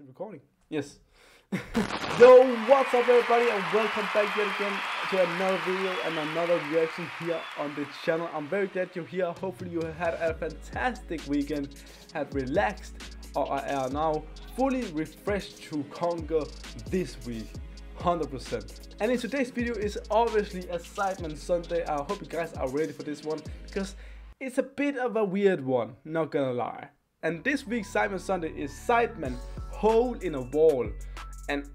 Is it recording? Yes. Yo, what's up everybody, and welcome back yet again to another video and another reaction here on the channel. I'm very glad you're here. Hopefully you had a fantastic weekend, had relaxed, or are now fully refreshed to conquer this week. 100%. And in today's video is obviously a Sidemen Sunday. I hope you guys are ready for this one, because it's a bit of a weird one, not gonna lie. And this week's Sidemen Sunday is Sidemen Hole in a Wall. And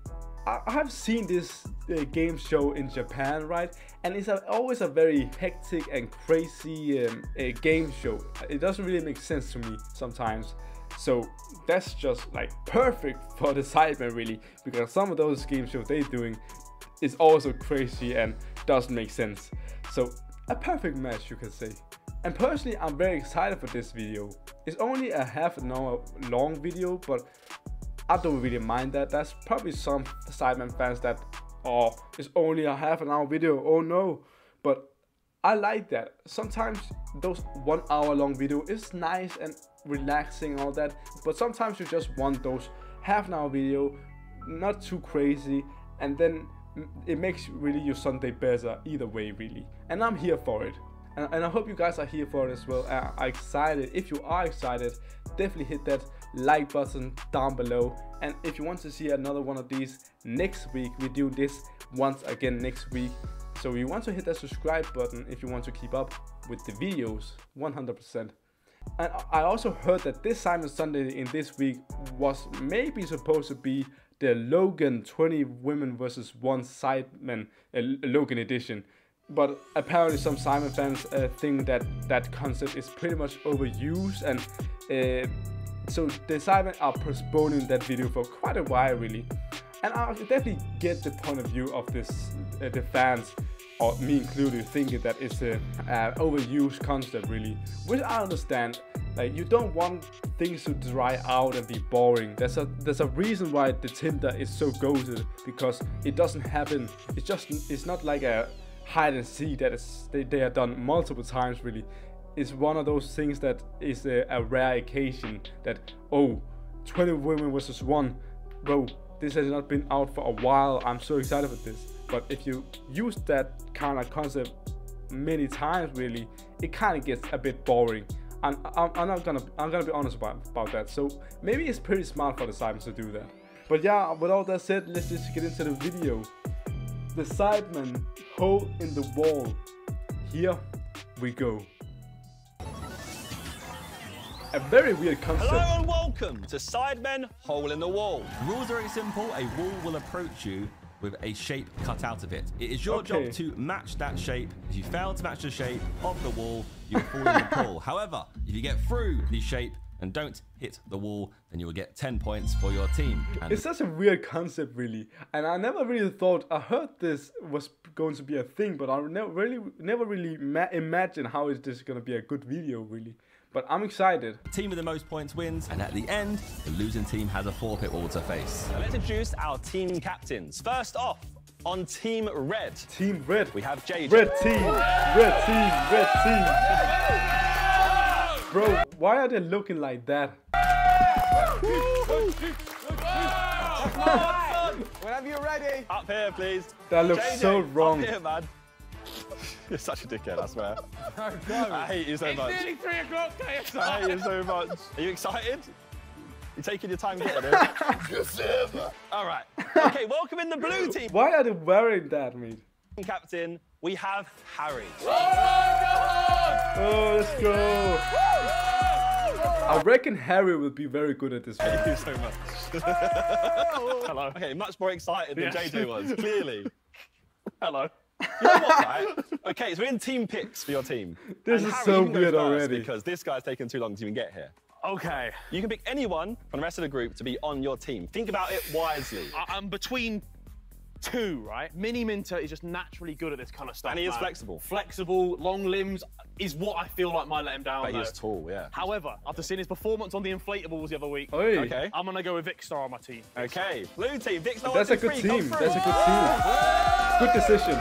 I have seen this game show in Japan, right? And it's always a very hectic and crazy game show. It doesn't really make sense to me sometimes. So that's just like perfect for the Sidemen really, because some of those game shows they're doing is also crazy and doesn't make sense. So a perfect match, you can say. And personally, I'm very excited for this video. It's only a half an hour long video, but I don't really mind that. That's probably some Sidemen fans that, oh, it's only a half an hour video, oh no. But I like that. Sometimes those 1 hour long video is nice and relaxing, all that, but sometimes you just want those half an hour video, not too crazy, and then it makes really your Sunday better either way really. And I'm here for it. And I hope you guys are here for it as well. I'm excited. If you are excited, definitely hit that like button down below. And if you want to see another one of these next week, we do this once again next week. So you want to hit that subscribe button if you want to keep up with the videos 100%. And I also heard that this Sidemen Sunday in this week was maybe supposed to be the Logan 20 women versus one Sidemen Logan edition. But apparently some Sidemen fans think that that concept is pretty much overused, and so the Sidemen are postponing that video for quite a while really. And I definitely get the point of view of this, the fans, or me included, thinking that it's an overused concept really, which I understand. Like, you don't want things to dry out and be boring. There's a reason why the Tinder is so goated, because it doesn't happen. It's not like a hide and seek that is they are done multiple times really. It's one of those things that is a rare occasion that, oh, 20 women versus one, bro, this has not been out for a while, I'm so excited for this. But if you use that kind of concept many times really, it kind of gets a bit boring. And I'm gonna be honest about that. So maybe it's pretty smart for the Sidemen to do that. But yeah, with all that said, let's just get into the video. The Sidemen Hole in the Wall. Here we go. A very weird concept. Hello and welcome to Sidemen Hole in the Wall. Rules are very simple. A wall will approach you with a shape cut out of it. It is your job to match that shape. If you fail to match the shape of the wall, you'll fall in the pool. However, if you get through the shape and don't hit the wall, then you will get 10 points for your team. And it's such a weird concept really, and I never really thought, I heard this was going to be a thing, but I never really imagined how is this going to be a good video really. But I'm excited. The team with the most points wins, and at the end, the losing team has a forfeit wall to face. Now let's introduce our team captains. First off, on Team Red. Team Red. We have JJ. Red team, red team, red team. Bro, why are they looking like that? Whenever you're ready. Up here, please. That looks JJ, so wrong. Up here, man. You're such a dickhead, I swear. No, I hate you so much. It's nearly 3 o'clock, KSI. I hate you so much. Are you excited? You're taking your time getting it. Yes, sir. All right. Okay, welcome in the blue team. Why are they wearing that, mate? Captain, we have Harry. Oh, let's go. I reckon Harry will be very good at this one. Thank you so much. Hello. Okay, much more excited than JJ was, clearly. Hello. You know what, right? Okay, so we're in team picks for your team. This is so weird already. Because this guy's taken too long to even get here. Okay. You can pick anyone from the rest of the group to be on your team. Think about it wisely. I'm between two, right? Mini Minter is just naturally good at this kind of stuff. And he is flexible. Flexible, long limbs is what I feel like might let him down. But he is tall, yeah. However, after seeing his performance on the inflatables the other week, okay, I'm gonna go with Vikstar on my team. Okay, blue team, Vikstar. That's a good team. That's a good team. Good decision.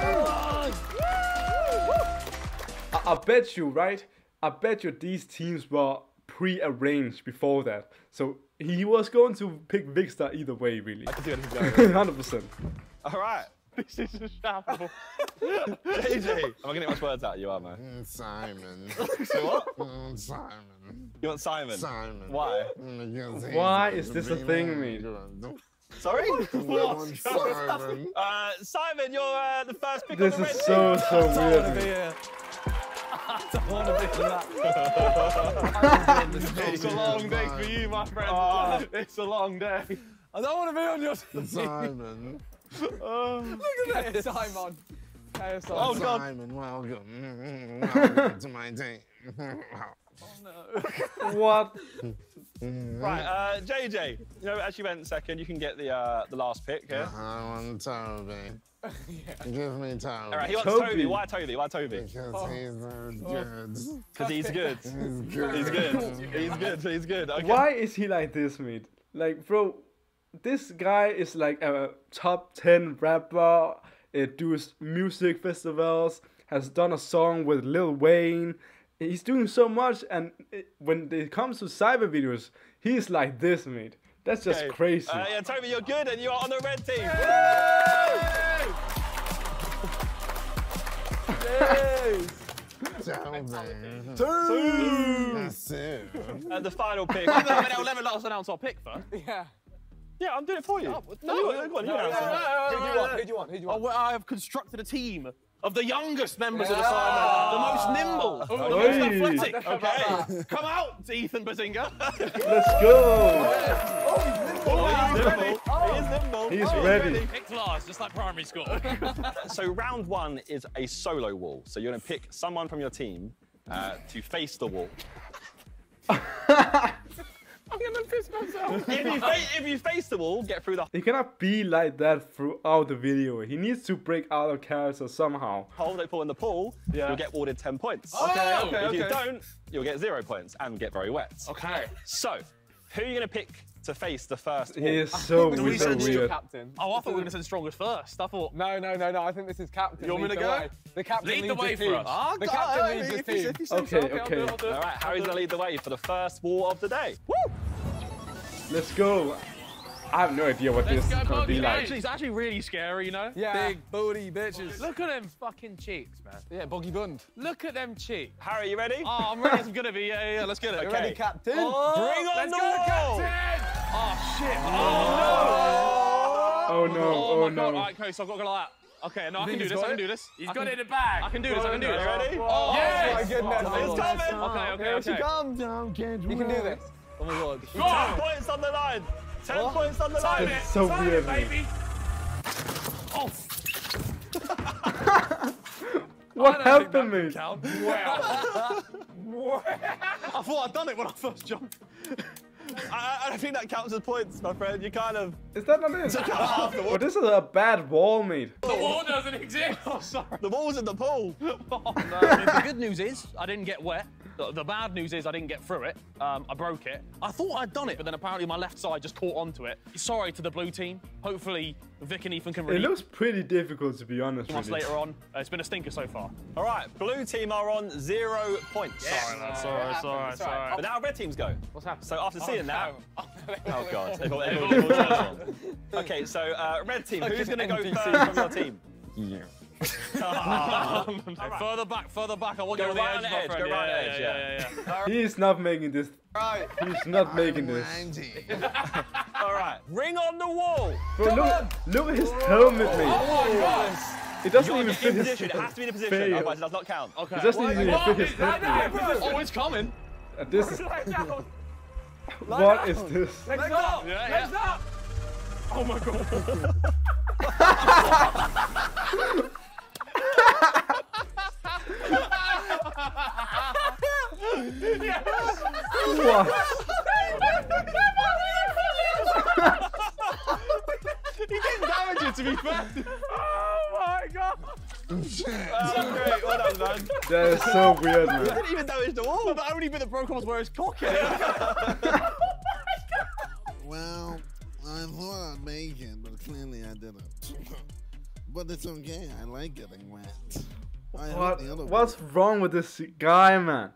I bet you, right? I bet you these teams were pre-arranged before that. So He was going to pick Vikstar either way, really. I can see what he's going with. 100%. All right. This is a shamble. JJ, am I going to get much words out of you, am I? Simon. So what? Simon. You want Simon? Simon. Why? Why is this a thing, mate? Sorry? What? Simon. Simon, you're the first pick on the red team. This is so weird. I don't want to be on that. It's a long day for you, my friend. It's a long day. I don't want to be on your team. Simon. Look at that, Simon. KSI. Oh, God. Simon, welcome. Welcome to my team. Oh, no. What? Right, JJ, you know, as you went second, you can get the last pick here. I want Toby. Yeah. Give me Toby. All right, he wants Toby. Why Toby? Why Toby? Because he's good. Because he's good. He's good. He's good. He's good. He's good. Okay. Why is he like this, mate? Like, bro, this guy is like a top 10 rapper. It does music festivals. Has done a song with Lil Wayne. He's doing so much, and when it comes to cyber videos, he's like this, mate. That's just crazy. Yeah, Toby, you're good, and you are on the red team. Yay! And the final pick. I'll never let us announce our pick first. Yeah. Yeah, I'm doing it for you. No, who do you want? Who do you want? I have constructed a team of the youngest members of the Sidemen, the most nimble, the most athletic. Okay, come out, Ethan Behzinga. Let's go. Oh, he's nimble. He is nimble. He's ready. Pick last, just like primary school. So round one is a solo wall. So you're gonna pick someone from your team to face the wall. I'm gonna piss myself. If you face the wall, get through the... He cannot be like that throughout the video. He needs to break out of character somehow. Hold it in the pool, you'll get awarded 10 points. Oh, okay, if you don't, you'll get 0 points and get very wet. Okay. So, who are you gonna pick to face the first wall? He is so weird. Captain. Oh, I thought we were gonna send strongest first. I thought... No, I think this is captain. You want me to go? The captain lead the way for us. Oh, the captain leads the team. Okay. All right, Harry's gonna lead the way for the first wall of the day. Woo! Let's go. I have no idea what this is going to be like. It's actually really scary, you know? Yeah. Big booty bitches. Look at them fucking cheeks, man. Yeah, boggy bund. Look at them cheeks. Harry, you ready? Oh, I'm ready as I'm going to be. Yeah, let's get it. Okay. You ready, Captain? Oh, bring on the wall! Captain! Oh, shit. Oh, no. Oh, no. Oh, my God. All right, okay, so I've got to go like that. Okay, no, I can do this. He's got it in the bag. I can do this, I can do this. You ready? Oh, yes! Oh, my goodness. It's coming. Okay. Calm down, Kendrick. You can do this. Oh my God. 10 points on the line. 10 points on the line. It's so weird, baby. Oh. What happened, mate? Wow. Wow. I thought I'd done it when I first jumped. I don't think that counts as points, my friend. You kind of... Is that not it? Oh, this is a bad wall, mate. The wall doesn't exist. Oh, sorry. The wall's in the pool. Oh, no. The good news is I didn't get wet. The bad news is I didn't get through it. I broke it. I thought I'd done it, but then apparently my left side just caught onto it. Sorry to the blue team. Hopefully, Vic and Ethan can really... It looks pretty difficult, to be honest with you. Later on, it's been a stinker so far. All right, blue team are on 0 points. Yeah. Sorry, that's all right, sorry. But now red teams go. What's happened? So after seeing that... Oh, God. Okay, so red team, who's going to go first from your team? Yeah. Right. Further back. I want to go around the edge. Go around the edge. Yeah. He's not making this. Right. He's not making this. All right. Ring on the wall. Bro, look at his helmet, mate. Oh my gosh. It doesn't even fit his position. It has to be in the position. Otherwise, it does not count. Okay. It doesn't even fit his helmet. Oh, it's coming. This is. What is this? Legs up. Legs up. Oh my God. Yes. What? He didn't damage it, to be fair. Oh my God. Great. Well done, man. That is so weird, man. I didn't even damage the wall. The only bit that broke was where his cock is. Oh my God. Well, I thought I'd make it, but clearly I didn't. But it's okay. I like getting wet. What's wrong with this guy, man?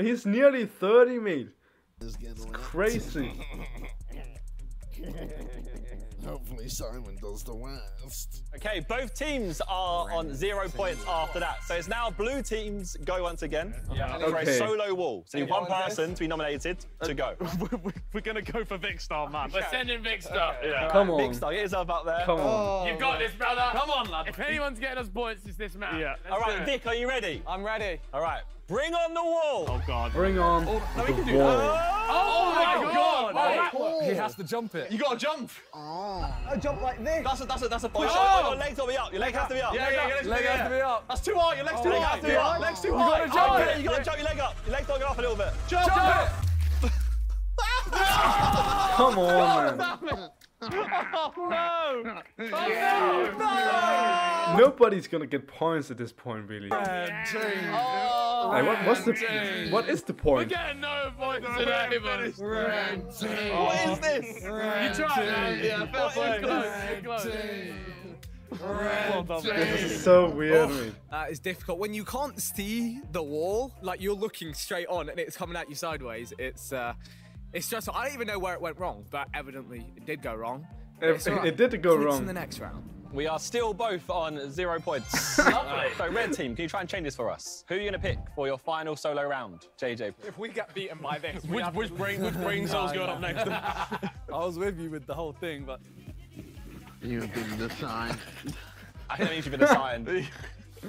He's nearly 30, mate. Just getting around. Crazy. Hopefully Simon does the worst. Okay, both teams are on 0 points after that. So it's now blue teams go once again. Yeah. And okay. For a solo wall. So you need one person to be nominated to go. We're going to go for Vikstar, man. We're sending Vikstar. Okay. Yeah. Come on. Vikstar, get yourself out there. Come on. You've got this, brother. Come on, lad. If anyone's getting us points, it's this man. Yeah. All right, Vic, are you ready? I'm ready. All right. Bring on the wall! Oh God! Bring on the wall! Oh my God! He has to jump it. You gotta jump. Oh! I jump like this. That's a push. Oh. Your legs will be up. Your leg has to be up. Yeah, your leg has to be up. That's too high. Your leg's too high. Leg's too high. You gotta jump it. You gotta jump your leg up. Your leg's gotta go up a little bit. Jump it! Come on, man. Oh no! Oh no! No! Nobody's gonna get points at this point, really. Oh, like, what is the point? We're getting no points today, buddy. What is this? Red you tried, man. Yeah, fair play. This is so weird. That is difficult. When you can't see the wall, like you're looking straight on and it's coming at you sideways, it's stressful. I don't even know where it went wrong, but evidently it did go wrong. It did go wrong. In the next round. We are still both on 0 points. So red team, can you try and change this for us? Who are you going to pick for your final solo round, JJ? If we get beaten by this, which brain cell's going up next? I was with you with the whole thing, but you've been assigned. I don't think you've been assigned.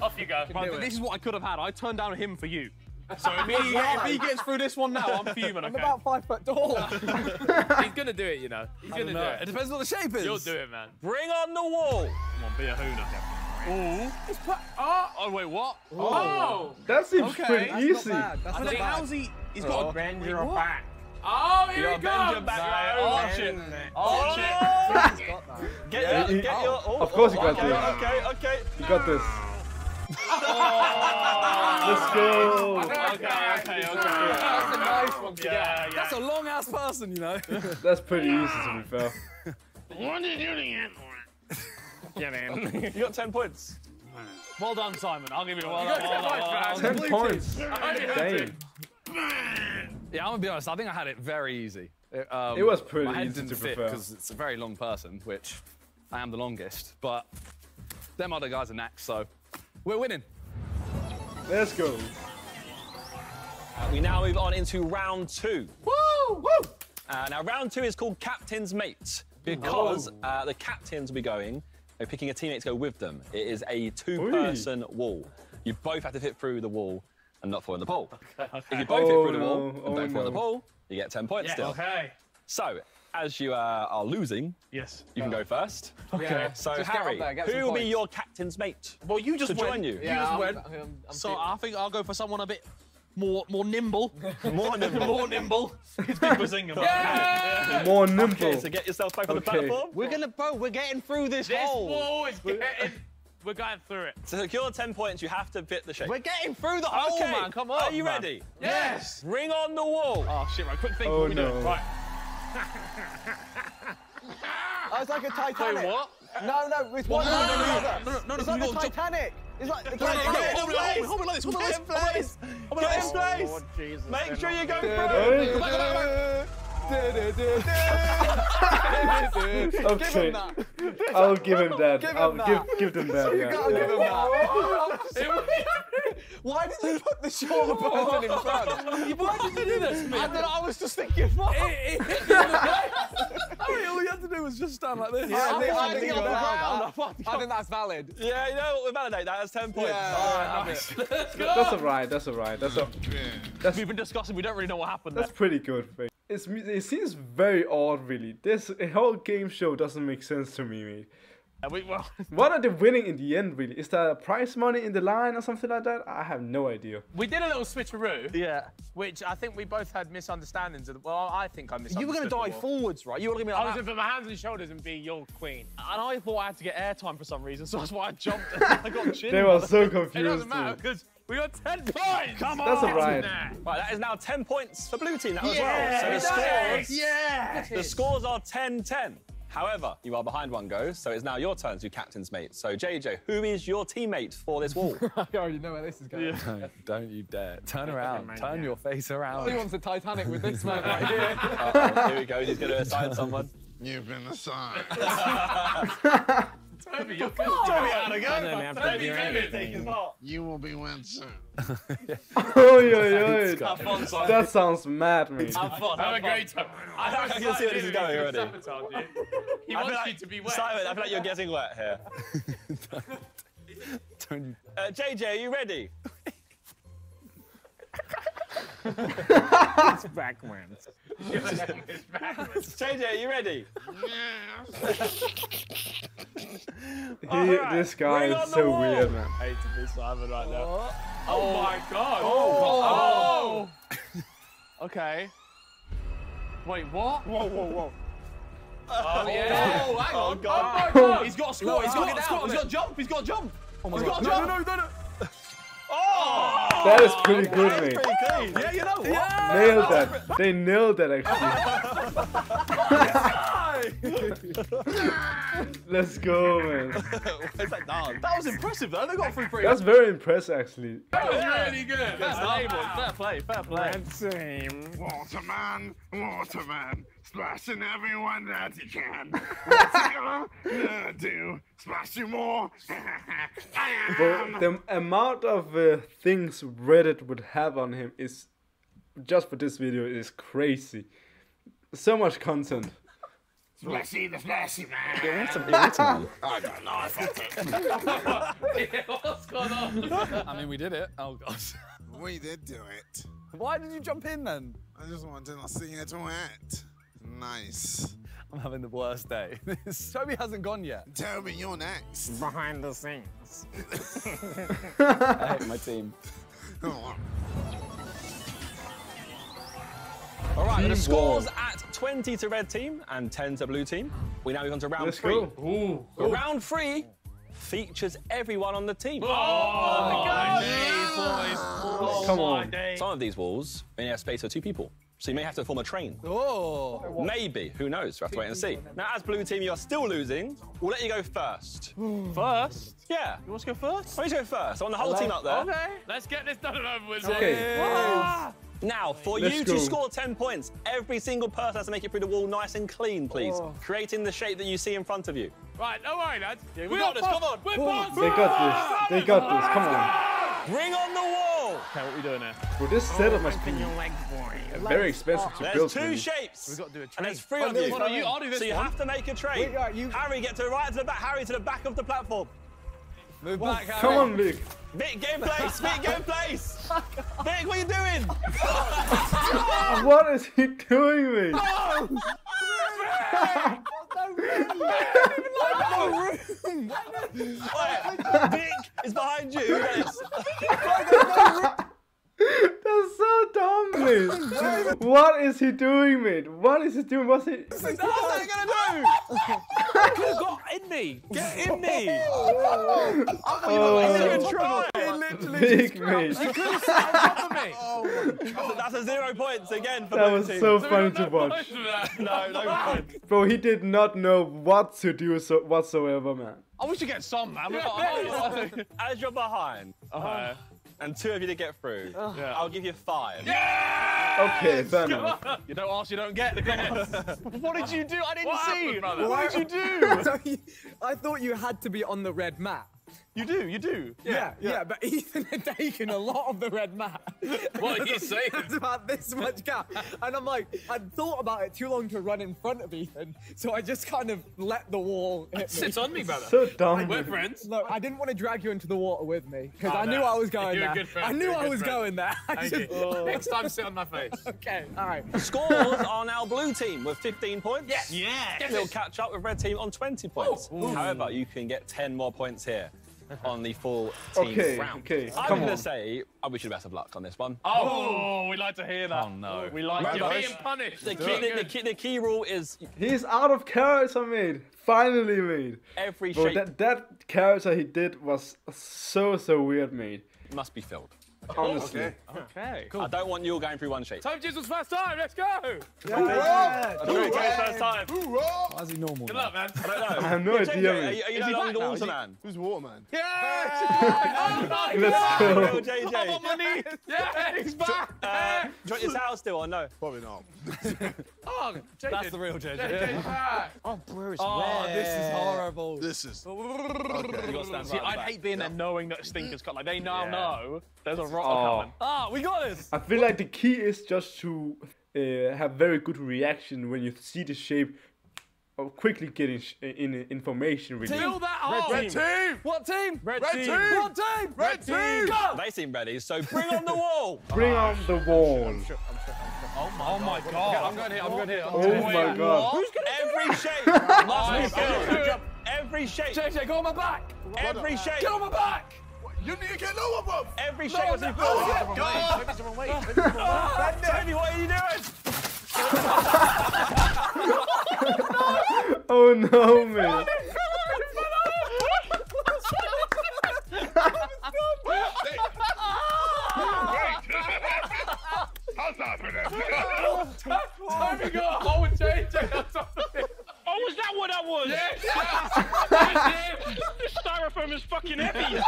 Off you go. Right, this is what I could have had. I turned down him for you. So if he gets through this one now, I'm fuming, okay? I'm about 5 foot tall. He's going to do it, you know. He's going to do it. It depends on what the shape is. You'll do it, man. Bring on the wall. Come on, be a hooner. Oh. Oh, wait, what? Ooh. Oh. That seems pretty easy. That's not bad. That's how's he? He's got a bend your back. Oh, here he comes. Oh, shit. Oh, shit. Get your... Of course you got this. Okay. You got this. Let's go. Okay. That's a nice one. Yeah. That's a long ass person, you know. That's pretty easy to be fair. What did you do for? Get in. You got 10 points. Well done, Simon. I'll give you a well done. 10 points. Damn. Yeah, I'm gonna be honest. I think I had it very easy. It was pretty easy to prepare because it's a very long person, which I am the longest. But them other guys are knacks, so. We're winning. Let's go. We now move on into round two. Woo! Woo! Now, round two is called Captain's Mate because the captains will be going, they're picking a teammate to go with them. It is a two-person wall. You both have to fit through the wall and not fall in the pole. If you both fit through the wall and don't fall in the pole, you get 10 points still. Okay. So, as you are losing, you can go first. Okay. So Harry, who will be your captain's mate? Well, you just went. So I think I'll go for someone a bit more nimble. More nimble. More nimble. It's big Behzinga. Yeah. More nimble. Okay, so get yourself back on the platform. We're gonna both. We're getting through this hole. This wall is getting. We're going through it. To secure 10 points, you have to fit the shape. We're getting through the hole, man. Come on. Are you ready? Yes. Bring on the wall. Oh shit! Right, quick thing. Oh no. Right. I was like a Titanic. Wait, what? No, it's one hand and the other. No, it's like a Titanic. It's like the Titanic. Hold me like this. Hold me like this. Oh, Jesus. Make sure you go through it. Okay. I'll give him that. I'll give them that. You gotta give him that. Why did you put the shoulder person in front? Why did you do this, man? I don't know, I was just thinking, fuck. All you had to do was just stand like this. Yeah, I think that's valid. Yeah, you know what? We validate that. That's 10 points. Yeah, all right, nice. Let's go. That's all right. We've been discussing. We don't really know what happened. That's pretty good. It seems very odd, really. This whole game show doesn't make sense to me, mate. What are they winning in the end, really? Is there prize money in the line or something like that? I have no idea. We did a little switcheroo. Yeah. Which I think we both had misunderstandings. Well, I think I misunderstood. You were going to die forwards, right? You were going to be like, I was going to put my hands and shoulders and be your queen. And I thought I had to get airtime for some reason, so that's why I jumped and I got chinned. They were so confused. It doesn't matter because we got 10 points. Come on. That's all right. Right, that is now 10 points for blue team now as well. So the scores are 10-10. However, you are behind one go, so it's now your turn to captain's mate. So, JJ, who is your teammate for this wall? I already know where this is going. Yeah. No, don't you dare. Turn around. Turn your face around. He wants a Titanic with this man right here. Uh-oh, here he goes. He's going to assign someone. You've been assigned. Toby, you're going to be out of go. Toby, take his part. You will be wed soon. Oh, that sounds mad, man. Have a great time. I think you'll see where this is going already. He wants you to be wet. Simon, I feel like you're getting wet here. JJ, are you ready? It's backwards. It's backwards. JJ, are you ready? Yes. This guy is so weird, man. I hate to be Simon right now. Oh my god. Oh. Okay. Wait, what? Whoa. Oh, yeah. Oh, hang on. Oh, god. Oh, my god. He's got a squat. He's got a squat. He's got a jump. He's got a jump. Oh, my god. No. Oh! That is pretty good, mate. Pretty good. Yeah, you know what? Yeah. Nailed that. They nailed that, actually. Let's go, man. That was impressive, though. They got 3-3. That's very impressive, actually. That was really good. Fair play. Red team. Waterman, splashing everyone that he can. What's he gonna do? Splash you more. But the amount of things Reddit would have on him is, just for this video, is crazy. So much content. Splashy the flashy man. You want some irritant? I don't know if I did. What's going on? I mean, we did it. Oh gosh. We did do it. Why did you jump in then? I just wanted to see it wet. Nice. I'm having the worst day. Toby hasn't gone yet. Toby, you're next. Behind the scenes. I hate my team. Oh. All right, the score's at 20 to red team and 10 to blue team. We now move on to round three. Ooh. Round three features everyone on the team. Oh my God. Come on. Some of these walls may have space for 2 people, so you may have to form a train. Oh. Maybe, who knows? We'll have to wait and see. Now, as blue team, you are still losing. We'll let you go first. First? Yeah. You want to go first? Why don't you go first? I want the whole team up there. Okay. Let's get this done and over with. Okay. Now, for you to score 10 points, every single person has to make it through the wall nice and clean, please. Creating the shape that you see in front of you. Right, don't worry, lads. Yeah, we got this, come on. We're past. They got this. They got this, come on. Bring on the wall. Okay, what are we doing now? Well, this setup must be very expensive to build. There's 2 shapes. We've got to do a train. And there's 3 of you. So you have to make a train. Harry, get to the back. Harry, to the back of the platform. Move back, Harry. Come on, Vic. Vic, get in place! Vic, get in place! Vic, what are you doing? What is he doing, Vic? No! Vic! I don't even like the room! Vic is behind you! That's so dumb, mate! What is he doing, mate? What is he doing? What's he... What are you gonna do? You got in me! Get in me! Oh, big mate. That's a 0 points again for that. Was so funny to watch. No. Bro, he did not know what to do whatsoever, man. I wish you get some, man. As you're behind, and 2 of you to get through, I'll give you 5. Yeah! Okay, fair enough. You don't ask, you don't get. What did you do? I didn't see. What did you do? I thought you had to be on the red map. You do. Yeah, but Ethan had taken a lot of the red map. What are you saying? That's about this much gap. And I'm like, I'd thought about it too long to run in front of Ethan, so I just kind of let the wall hit me. It sits on me, brother. So dumb. We're friends. Look, I didn't want to drag you into the water with me, because I knew I was going there. Next time, sit on my face. Okay, all right. Scores are now blue team with 15 points. Yes. They'll catch up with red team on 20 points. Ooh. However, you can get 10 more points here. On the full team round. I'm going to say I wish you the best of luck on this one. Oh, we like to hear that. Oh, no. We like you being punished. The key rule is... He's out of character, mate. Finally, mate. Every shape. That character he did was so weird, mate. It must be filled. Honestly. Okay. Okay. Cool. I don't want you all going through one shape. Toby Jizzle's first time. Let's go. Yeah. First time. Why is he normal? Good luck, man. I don't know. I have no idea. Is he Waterman? Who's Waterman? Yeah. Let's go. JJ. I'm on my knees. Yeah, he's back. Do you want your towel still or no? Probably not. Oh, JJ. That's the real JJ. JJ's back. Oh, bro, it's wet. This is horrible. This is. See, I'd hate being there knowing that Stinker's cut. Like, they now know there's a rotter coming. Ah, we got this! I feel like the key is just to have very good reaction when you see the shape of quickly getting information. Really. Team! Red team! What team? Red team! What team? Red team! Go! They seem ready, so bring on the wall! Bring on the wall. I'm sure. Oh my god. Okay, I'm going here, Oh my god. Who's gonna every shape! Every shape! JJ, go on my back! Every shape! Get on my back! You need to get lower, bro! Every shape! No, Toby, it's the wrong way. Toby, what are you doing? Oh no, man. How's that for them? Toby got a hole with JJ on top of it. Oh, was that what that was? Yes! Yes. This styrofoam is fucking heavy.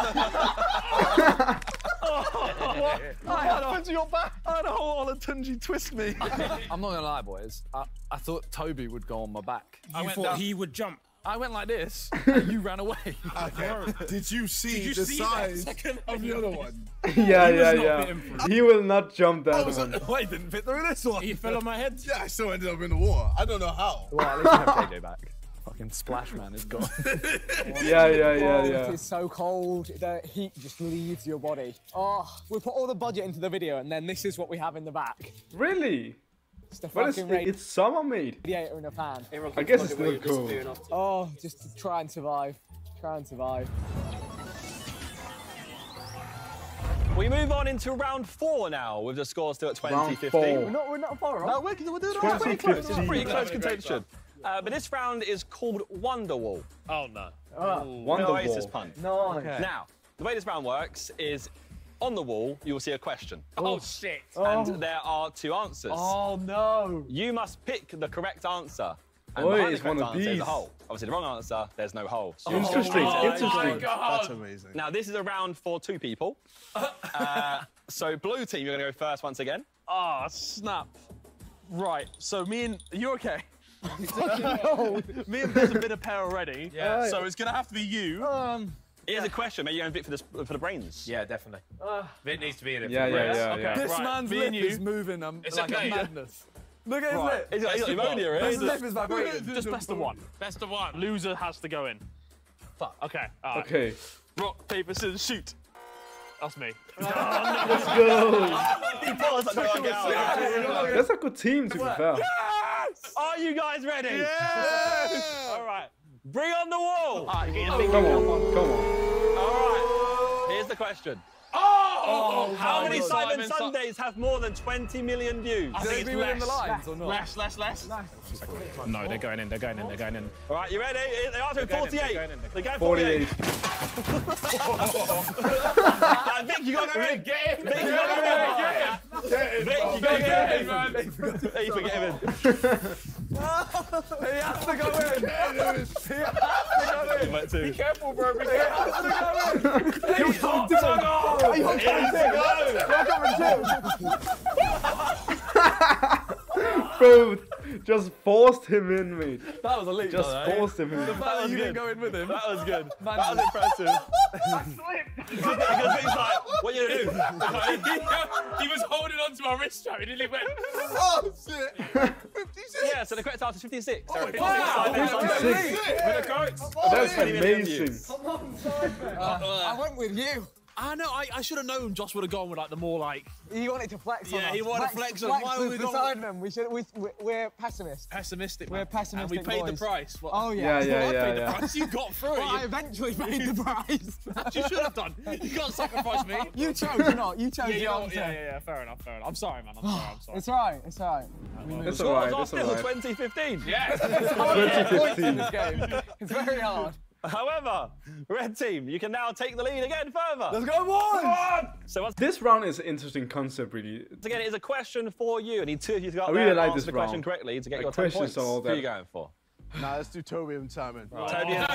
What? I had a hole to your back. I had a whole Olatunji twist me. I'm not gonna lie, boys. I thought Toby would go on my back. You thought he would jump. I went like this, and you ran away. Okay. Did you see size of the other one? Yeah. He will not jump that one. No, I didn't fit through this one. He fell on my head. Yeah, I still ended up in the water. I don't know how. Well, at least I have JJ back. Fucking splash man is gone. Yeah. It's so cold. The heat just leaves your body. Oh, we put all the budget into the video, and then this is what we have in the back. Really? It's summer made. Radiator in a pan. I guess it's still cool. Oh, just to try and survive. We move on into round 4 now, with the score still at 20-15. We're not far off. We're doing all right. Pretty close contention. But this round is called Wonderwall. Oh no. Wonderwall. No Aces pun. No. Okay. Now, the way this round works is, on the wall, you will see a question. Oh, shit. And there are 2 answers. Oh, no. You must pick the correct answer. And behind the correct answer is a hole. Obviously, the wrong answer, there's no hole. So interesting. That's amazing. Now, this is a round for 2 people. So, blue team, you're going to go first once again. Ah, snap. Right. So, are you okay? No. Me and Bez have been a pair already. Yeah. So, it's going to have to be you. Here's a question. Maybe you and Vic for the brains. Yeah, definitely. Vic needs to be in it. Yeah. This man's lip is moving. It's like a madness. Look at his lip. It's pneumonia, right? His lip is vibrating. Just best of one. Best of one. Loser has to go in. Fuck. Okay. All right. Okay. Rock, paper, scissors, shoot. That's me. Let's go. That's a good team to be fair. Yes. Are you guys ready? Yes. All right. Bring on the wall! All right, get your come on. All right, here's the question. Oh! How many Simon Sundays have more than 20 million views? I think it's less. Less. No, they're going in. All right, you ready? They are doing 48. They're going 48. Vic, you got it in. Get in. Vic, you got it in, man. Hey, forget him. He has to go in. Be careful, bro. He has to go in. Please don't do it. Bro, just forced him in, mate. That was a leap. Just forced him in. The fact that you didn't go in with him. That was good. That was impressive. I slipped. Because he's like, what are you going to do? He was holding onto my wrist strap and he went, oh, shit. 56? Yeah, so the correct answer is 56. Oh, wow! 56. That's amazing. I went with you. I know, I should have known Josh would have gone with like the more like... He wanted to flex on us. Yeah, he wanted to flex on us. Why would we Sidemen. We're pessimistic. We're pessimistic. And we paid the price. What? Oh, yeah. I paid the price. You got through it. I eventually paid the price. You should have done. You can't sacrifice me. You chose not. You chose not. Yeah. Fair enough. I'm sorry, man. I'm sorry. It's all right. It's all right. It's all right. 2015. Yes. 2015. It's very hard. However, red team, you can now take the lead again further. Let's go one! So this round is an interesting concept, really. Again, it is a question for you. I need two of you to go out there and answer the question correctly to get your 10 points. Who are you going for? Nah, let's do Toby and Simon. Right. Toby and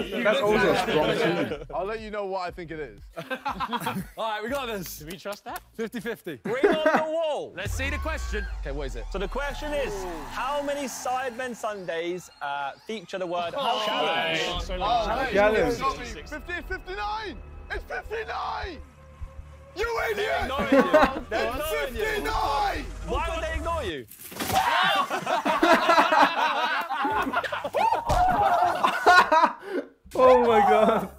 Simon. that's also a strong team. I'll let you know what I think it is. All right, we got this. Do we trust that? 50-50. Ring on the wall. Let's see the question. Okay, what is it? So the question is, how many Sidemen Sundays feature the word challenge? Challenge. 59. It's 59. You idiot! They ignore you. It's 59. Why would they ignore you? Oh my god.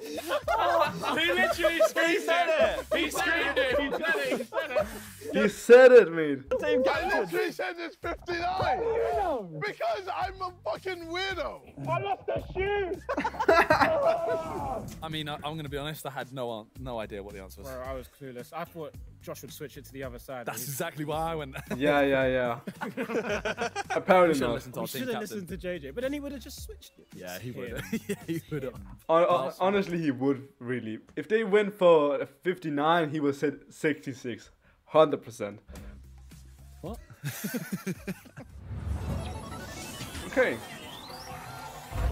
He literally said it. He screamed it. He said it. He said it. He said it, man. I literally said it's 59. Because I'm a fucking weirdo. I lost the shoes. I mean, I'm going to be honest. I had no idea what the answer was. Bro, I was clueless. I thought Josh would switch it to the other side. That's exactly why I went there. Yeah. Apparently not. We should have listened to JJ, but then he would have just switched it. Yeah, he would. Yeah, he would. Honestly, he would, really. If they went for 59, he would have said 66. 100%. What? Okay.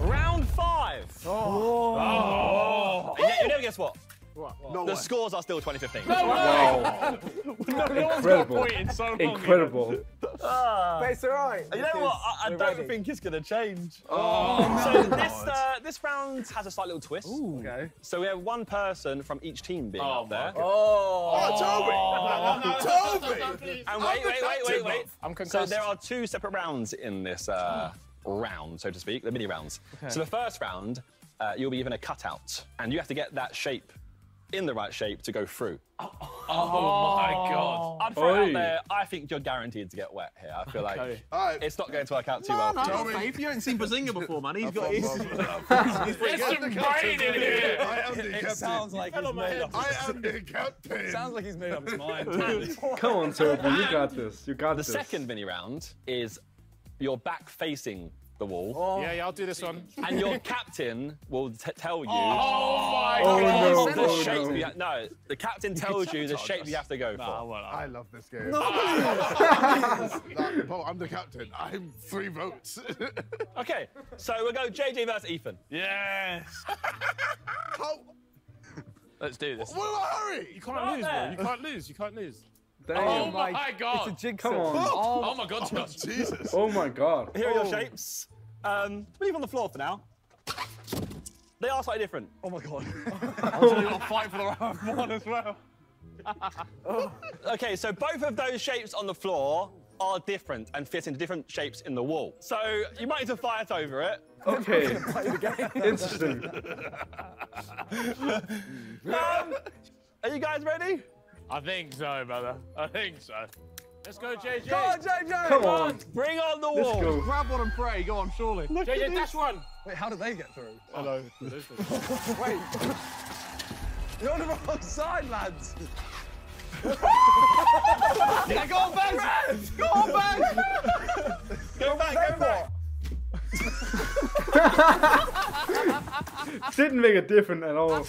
Round 5. Oh. You never guess what? What? No, the scores are still 2015. No, wow. No one's got a point in so long. Incredible. But it's all right. You know what? I don't think it's going to change. Oh, so this round has a slight little twist. Ooh. Okay. So we have one person from each team being up there. Oh, Toby! Toby! And wait. So there are two separate rounds in this round, so to speak, the mini rounds. Okay. So the first round, you'll be given a cutout, and you have to get that shape in the right shape to go through. Oh my God. I'd throw it out there. I think you're guaranteed to get wet here. I feel like it's not going to work out too well. No, you haven't seen Behzinga before, man. He's got his... There's some brain in here. I am the captain. It sounds like he's made up. I am the captain. It sounds like he's made up his mind. Come on, Toby. You got this. You got this. The second mini round is your back facing the wall. Oh. Yeah, I'll do this one. And your captain will tell you. The captain tells you the shape you have to go for. I love this game. No, I'm the captain. I'm 3 votes. Okay, so we'll go JJ versus Ethan. Yes. Let's do this. Well, hurry! You can't lose, bro. You can't lose. You can't lose. Damn. Oh my God! It's a jig. Come on! Oh my God! Oh, Jesus! Oh my God! Here are your shapes. Leave on the floor for now. They are slightly different. Oh my God! I'm going to fight for the round one as well. Okay, so both of those shapes on the floor are different and fit into different shapes in the wall. So you might need to fight over it. Okay. Interesting. Are you guys ready? I think so, brother. I think so. Let's go, JJ. Come on, JJ. Come on. Bring on the wall. Let's go. Grab one and pray. Go on, surely. Look, JJ, dash one. Wait, how did they get through? Hello. Wait. You're on the wrong side, lads. Yeah, go on, Ben. Go on, Ben. Go back. Didn't make it different at all.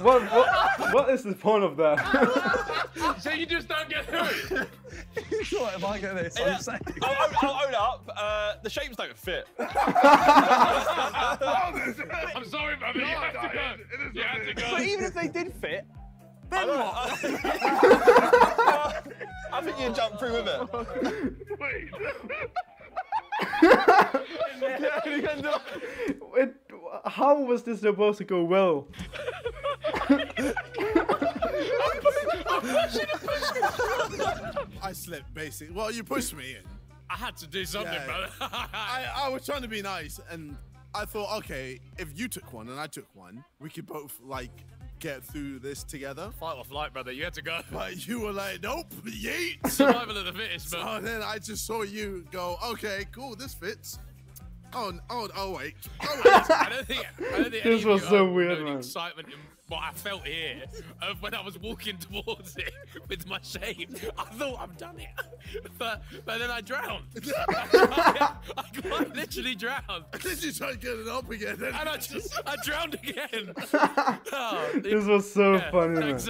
What is the point of that? So you just don't get through it? What if I get this? Yeah. I'm saying. I'll own up. The shapes don't fit. I'm sorry, but you have to go. You have to go. But even if they did fit, then what? I think you jump through with it. Wait. How was this supposed to go well? I slipped, basically. Well, you pushed me in. I had to do something, brother. I was trying to be nice, and I thought, okay, if you took one and I took one, we could both, like, get through this together. Fight or flight, brother. You had to go. But you were like, nope, yeet. Survival of the fittest, man. So then I just saw you go, okay, cool, this fits. Oh, wait. I don't think this was so weird, man. Excitement in but I felt here when I was walking towards it with my shape. I thought I've done it, but then I drowned. I quite literally drowned. Did you try to get it up again? And I drowned again. Oh, this was so funny. Thanks,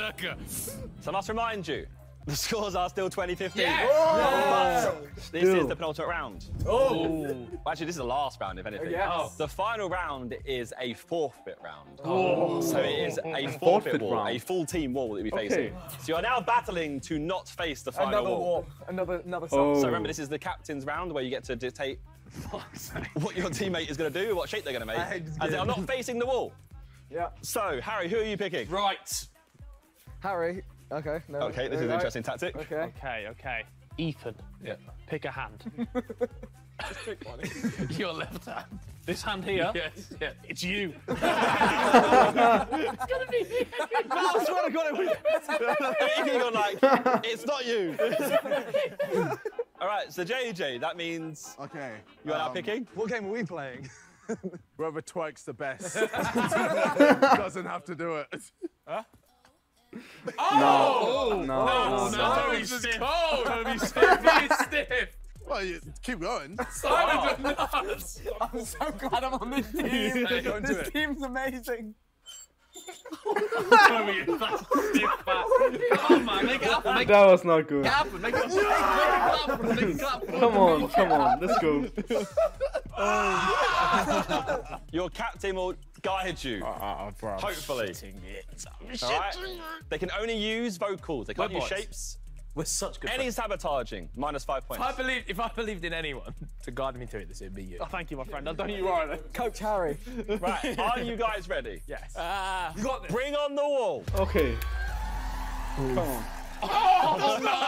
so I must remind you, the scores are still 20-15. Yes! Oh, yeah. This is the penultimate round. Oh, actually, this is the last round, if anything. Yes. Oh. The final round is a forfeit round. Oh. So it is a forfeit wall, round. A full team wall that you'll be facing. So you are now battling to not face the final wall. Another song. Oh. So remember, this is the captain's round where you get to dictate what your teammate is going to do, what shape they're going to make. And they are not facing the wall. Yeah. So Harry, who are you picking? Right. Harry. Okay. No, okay, this is an interesting tactic. Okay. Okay, okay. Ethan, pick a hand. Just pick one. Your left hand. This hand here? Yes. Yeah. It's you. It's gonna be you. No, I swear to God, it was. You're like, it's not you. All right, so JJ, that means you're now picking. What game are we playing? Whoever twerks the best doesn't have to do it. Huh? Oh! No. Toby's cold. Toby's stiff. Well, you keep going. Simon, I'm so glad I'm on this team. This team's amazing. Toby, that's stiff, man. Come on, man. That was not good. Come on. Let's go. Your captain will guide you. Bro, hopefully. Right? They can only use vocals. They can't use shapes. We're such good friends. Any sabotaging, -5 points. If I believed in anyone to guide me through this, it'd be you. Oh, thank you, my friend. I don't you worry. Coach Harry. Right, are you guys ready? Yes. You got this. Bring on the wall. Okay. Ooh. Come on. Oh, that's not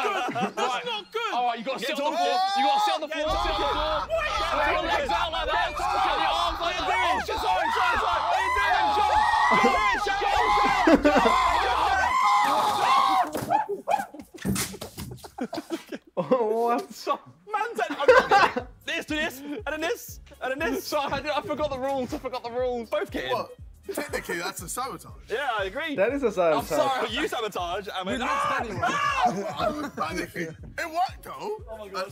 good. That's not good. All right, you got to sit on the floor. You got to sit on the floor. Sit on the floor. Put your legs out like that. Get your arms like that. Sorry. What are you doing, John? Oh, I'm sorry. Man, this to this, and then this, and then this. Sorry, I forgot the rules. Both kidding. Technically, that's a sabotage. Yeah, I agree. That is a sabotage. I'm sorry, but you sabotage. I mean, I was panicking. It worked though. Oh my god.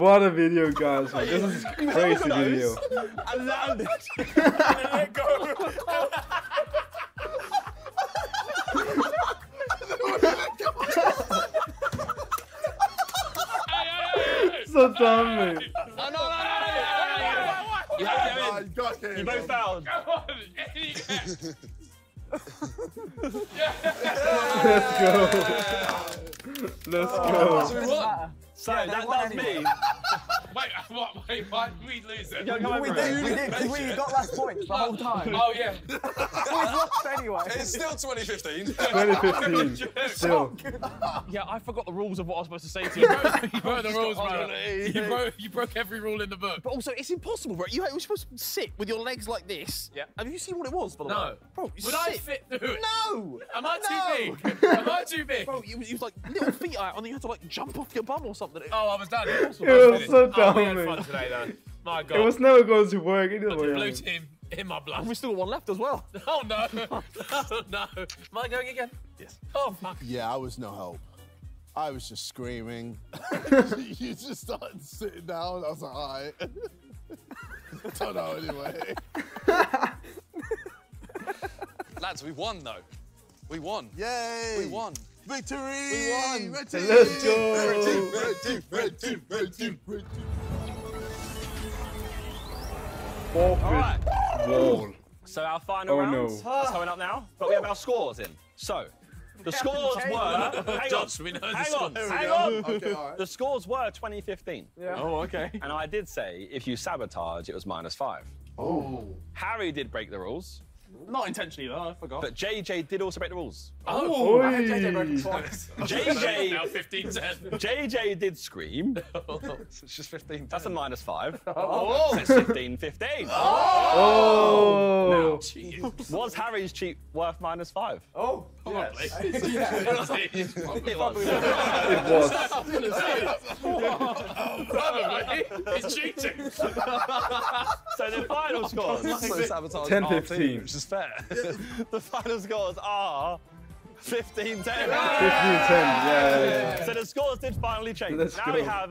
What a video, guys! This is a crazy video. I landed. I let go. So dumb, man. You both found. Let's go. Let's go. So that's me. Wait, why did we lose it? We got last point the whole time. Oh, yeah. We've lost anyway. It's still 2015. 2015. Still. Yeah, I forgot the rules of what I was supposed to say to you. You broke the rules, man. You broke every rule in the book. But also, it's impossible, bro. You were supposed to sit with your legs like this. Yeah. Have you seen what it was, by the way? No. Bro, would I fit through it? No! Am I too big? Am I too big? Bro, you was like little feet out, and then you had to like jump off your bum or something. Oh, I was done. It was so dumb. We had fun today, though. My God. It was never going to work either way. Blue team in my blood. And we still got one left as well. Oh, no. Oh, no. Am I going again? Yes. Oh, fuck. Yeah, I was no help. I was just screaming. You just started sitting down. I was like, all right. Don't know anyway. Lads, we won, though. We won. Yay. We won. Victory! We won! Let's go! Red team! Alright. Wall. So our final round is coming up now, but we have our scores in. So, the scores were... Hang on! Okay, all right. The scores were 2015. Yeah. Oh, okay. And I did say, if you sabotage, it was -5. Oh. Harry did break the rules. Not intentionally, though, I forgot. But JJ did also break the rules. Oh! I had JJ break the rules. JJ... now 15-10. JJ did scream. It's just 15-10. That's a -5. Oh! So it's 15-15. Oh! Now, was Harry's cheat worth -5? Oh! Probably. Yes. Probably was. It was. Probably. It's cheating. So the final scores. 10-15. Which is fair. The final scores are 15-10. 15-10, yeah. So the scores did finally change. Now we have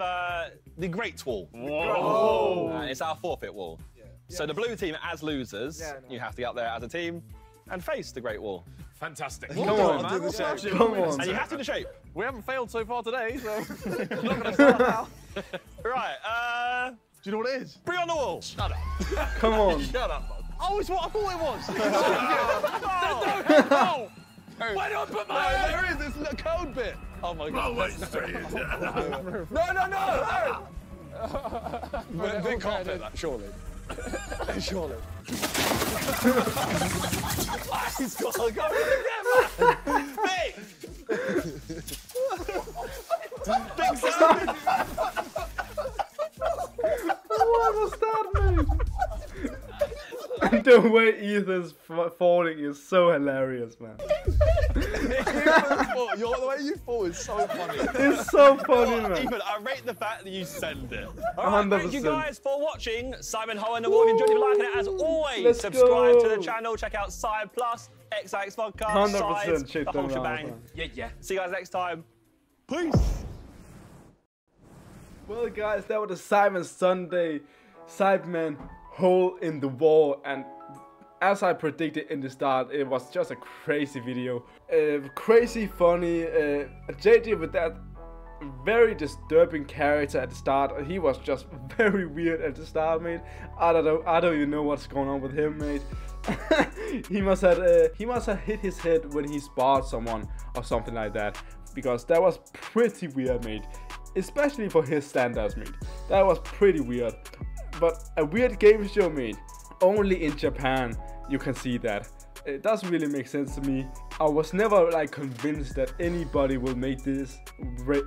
the Great Wall. Whoa. It's our forfeit wall. Yeah. So the blue team, as losers, you have to get up there as a team and face the Great Wall. Fantastic. Come on, man. Come on. And you have to do the shape. We haven't failed so far today, so not going to start now. Right. Do you know what it is? Bring on the wall. Shut up. Come on. Shut up, man. Oh, it's what I thought it was. Oh, no. Why did I put my hand? There is this code bit. Oh, my God. No, wait, no. They can't do that, surely. Surely. He's got to go again, mate. Big Sam. What was that, mate? The way Ethan's falling is so hilarious, man. The way you fall is so funny. It's so funny, man. Ethan, I rate the fact that you send it. All right, thank you guys for watching. Simon Ho and the Wall. If you enjoyed it, like it. As always, subscribe to the channel. Check out Side Plus, XX Podcast, Sides, the whole shebang. Yeah. See you guys next time. Peace. Well, guys, that was the Simon Sunday Sidemen Hole in the Wall, and as I predicted in the start, it was just a crazy video. Crazy funny. JJ with that very disturbing character at the start. He was just very weird at the start, mate. I don't even know what's going on with him, mate. He must have hit his head when he sparred someone or something like that, because that was pretty weird, mate. Especially for his standards, mate. That was pretty weird. But a weird game show, mate. Only in Japan you can see that. It doesn't really make sense to me. I was never like convinced that anybody will make this, through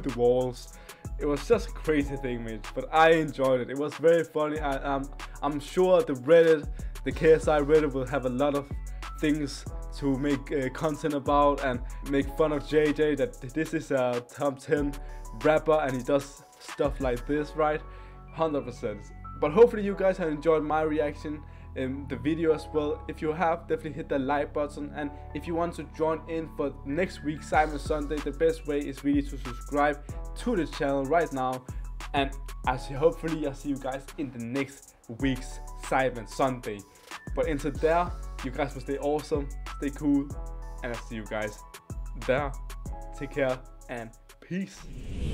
the walls. It was just a crazy thing, mate, but I enjoyed it. It was very funny. I'm sure the Reddit, the KSI Reddit, will have a lot of things to make content about and make fun of JJ, that this is a top 10 rapper and he does stuff like this, right? 100%. But hopefully you guys have enjoyed my reaction in the video as well. If you have, definitely hit the like button, and if you want to join in for next week's Simon Sunday, the best way is really to subscribe to the channel right now, and hopefully I'll see you guys in the next week's Simon Sunday. But until there, you guys will stay awesome, stay cool, and I'll see you guys there. Take care and peace.